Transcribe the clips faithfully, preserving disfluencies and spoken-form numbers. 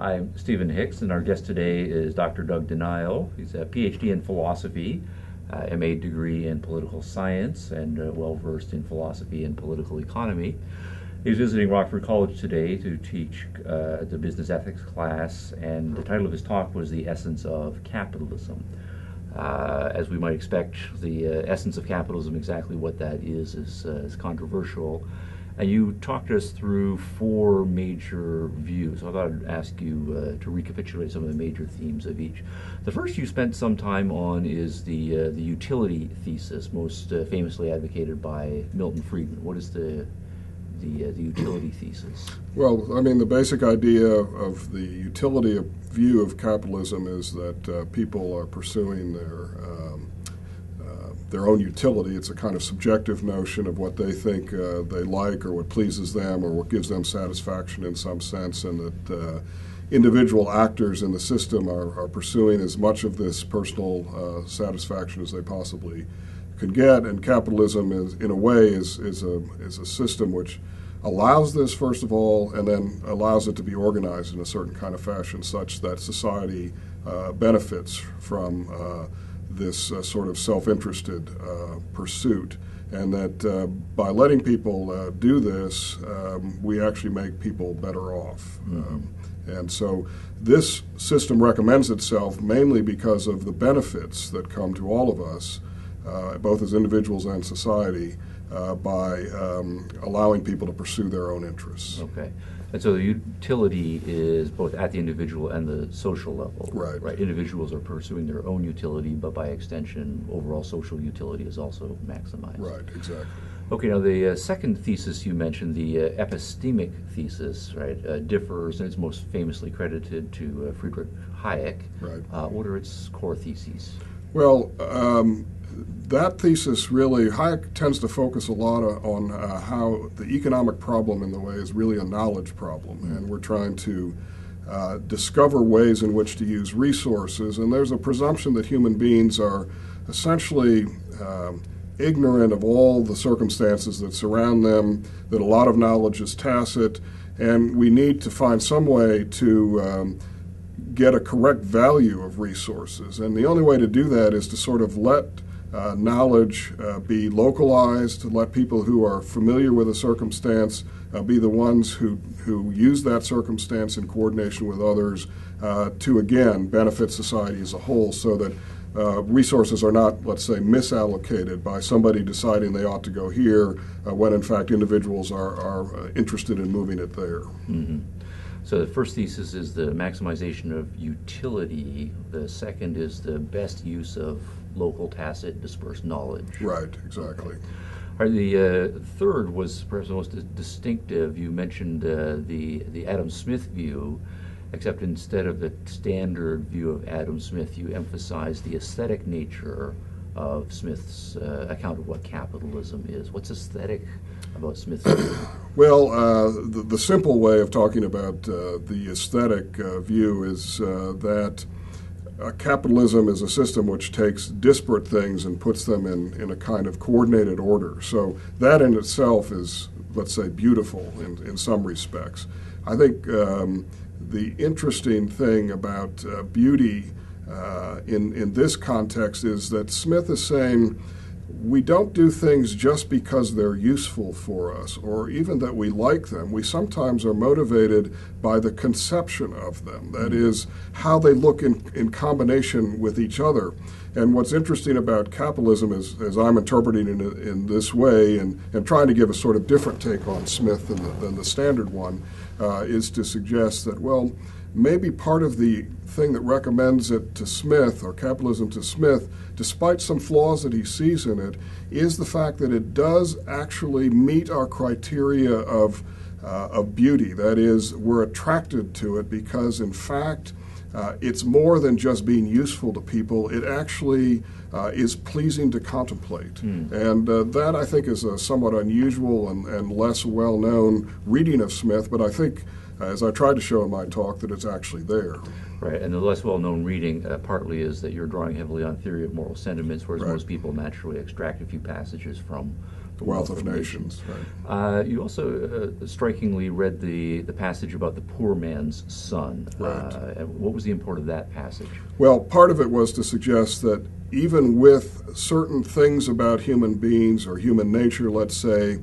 I'm Stephen Hicks, and our guest today is Doctor Doug Den Uyl. He's a P H D in philosophy, uh, M A degree in political science, and uh, well-versed in philosophy and political economy. He's visiting Rockford College today to teach uh, the business ethics class, and the title of his talk was The Essence of Capitalism. Uh, as we might expect, the uh, essence of capitalism, exactly what that is, is, uh, is controversial. And you talked us through four major views. I thought I'd ask you uh, to recapitulate some of the major themes of each. The first you spent some time on is the uh, the utility thesis, most uh, famously advocated by Milton Friedman. What is the the, uh, the utility thesis? Well, I mean, the basic idea of the utility of view of capitalism is that uh, people are pursuing their um, their own utility. It's a kind of subjective notion of what they think uh, they like, or what pleases them, or what gives them satisfaction in some sense, and that uh, individual actors in the system are, are pursuing as much of this personal uh, satisfaction as they possibly can get. And capitalism is, in a way, is, is, a, is a system which allows this, first of all, and then allows it to be organized in a certain kind of fashion such that society uh, benefits from uh, this uh, sort of self-interested uh, pursuit, and that uh, by letting people uh, do this, um, we actually make people better off. Mm-hmm. um, and so this system recommends itself mainly because of the benefits that come to all of us, uh, both as individuals and society, uh, by um, allowing people to pursue their own interests. Okay. And so the utility is both at the individual and the social level. Right. Right. Individuals are pursuing their own utility, but by extension, overall social utility is also maximized. Right, exactly. Okay, now the uh, second thesis you mentioned, the uh, epistemic thesis, right, uh, differs, and it's most famously credited to uh, Friedrich Hayek. Right. Uh, what are its core theses? Well, um, that thesis really, Hayek tends to focus a lot on uh, how the economic problem in the way is really a knowledge problem, and we're trying to uh, discover ways in which to use resources, and there's a presumption that human beings are essentially um, ignorant of all the circumstances that surround them, that a lot of knowledge is tacit, and we need to find some way to um, get a correct value of resources, and the only way to do that is to sort of let Uh, knowledge uh, be localized, to let people who are familiar with a circumstance uh, be the ones who, who use that circumstance in coordination with others uh, to, again, benefit society as a whole, so that uh, resources are not, let's say, misallocated by somebody deciding they ought to go here uh, when, in fact, individuals are, are uh, interested in moving it there. Mm-hmm. So the first thesis is the maximization of utility. The second is the best use of local, tacit, dispersed knowledge. Right, exactly. All right, the uh, third was perhaps the most distinctive. You mentioned uh, the, the Adam Smith view, except instead of the standard view of Adam Smith, you emphasized the aesthetic nature of Smith's uh, account of what capitalism is. What's aesthetic about Smith's view? Well, uh, the, the simple way of talking about uh, the aesthetic uh, view is uh, that uh, capitalism is a system which takes disparate things and puts them in, in a kind of coordinated order. So that in itself is, let's say, beautiful in, in some respects. I think um, the interesting thing about uh, beauty Uh, in, in this context is that Smith is saying we don't do things just because they're useful for us or even that we like them. We sometimes are motivated by the conception of them, that is, how they look in, in combination with each other. And what's interesting about capitalism is, as I'm interpreting it in, in this way and, and trying to give a sort of different take on Smith than the, than the standard one, uh, is to suggest that, well, maybe part of the thing that recommends it to Smith, or capitalism to Smith, despite some flaws that he sees in it, is the fact that it does actually meet our criteria of, uh, of beauty. That is, we're attracted to it because, in fact, uh, it's more than just being useful to people. It actually uh, is pleasing to contemplate. Mm. And uh, that, I think, is a somewhat unusual and, and less well-known reading of Smith, but I think as I tried to show in my talk, that it's actually there. Right, and the less well-known reading uh, partly is that you're drawing heavily on theory of moral sentiments, whereas right. most people naturally extract a few passages from The Wealth of Nations. Right. Uh, you also uh, strikingly read the, the passage about the poor man's son. Right. Uh, what was the import of that passage? Well, part of it was to suggest that even with certain things about human beings or human nature, let's say,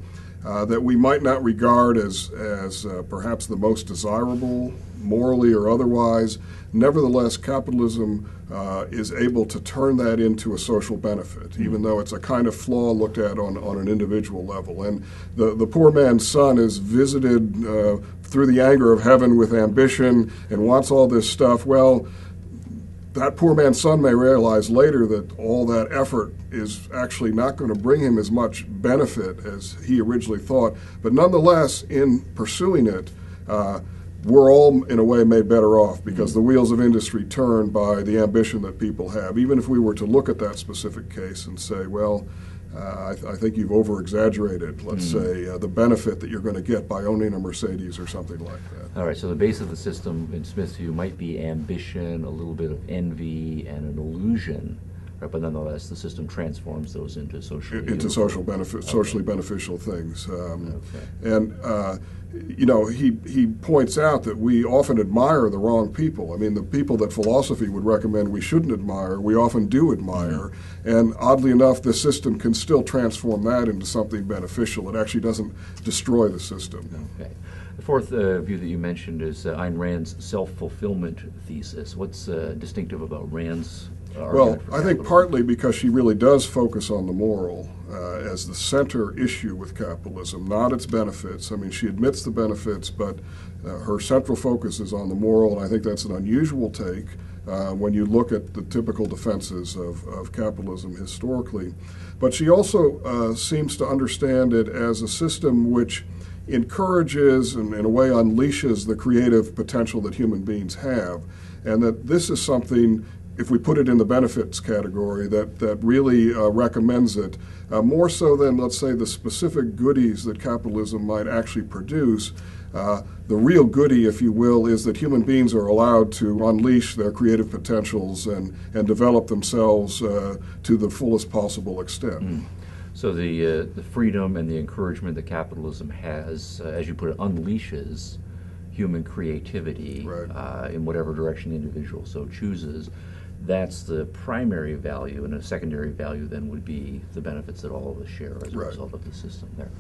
uh, that we might not regard as, as uh, perhaps the most desirable, morally or otherwise, nevertheless, capitalism uh, is able to turn that into a social benefit, mm-hmm. even though it's a kind of flaw looked at on, on an individual level. And the, the poor man's son is visited uh, through the anger of heaven with ambition and wants all this stuff. Well, that poor man's son may realize later that all that effort is actually not going to bring him as much benefit as he originally thought. But nonetheless, in pursuing it, uh, we're all, in a way, made better off because the wheels of industry turn by the ambition that people have. Even if we were to look at that specific case and say, well, uh, I, th I think you've over-exaggerated, let's mm. say, uh, the benefit that you're going to get by owning a Mercedes or something like that. All right, so the base of the system in Smith's view might be ambition, a little bit of envy, and an illusion. Right, but nonetheless, the system transforms those into social into social benefit, socially okay. beneficial things. Um, okay. And uh, you know, he he points out that we often admire the wrong people. I mean, the people that philosophy would recommend we shouldn't admire, we often do admire. Mm-hmm. And oddly enough, the system can still transform that into something beneficial. It actually doesn't destroy the system. Okay. The fourth uh, view that you mentioned is uh, Ayn Rand's self-fulfillment thesis. What's uh, distinctive about Rand's? Well, I think partly because she really does focus on the moral uh, as the center issue with capitalism, not its benefits. I mean, she admits the benefits, but uh, her central focus is on the moral, and I think that's an unusual take uh, when you look at the typical defenses of, of capitalism historically. But she also uh, seems to understand it as a system which encourages and, in a way, unleashes the creative potential that human beings have, and that this is something, if we put it in the benefits category, that, that really uh, recommends it, uh, more so than, let's say, the specific goodies that capitalism might actually produce. Uh, the real goodie, if you will, is that human beings are allowed to unleash their creative potentials and, and develop themselves uh, to the fullest possible extent. Mm. So the, uh, the freedom and the encouragement that capitalism has, uh, as you put it, unleashes human creativity right. uh, in whatever direction the individual so chooses. That's the primary value, and a secondary value then would be the benefits that all of us share as a right. result of the system there.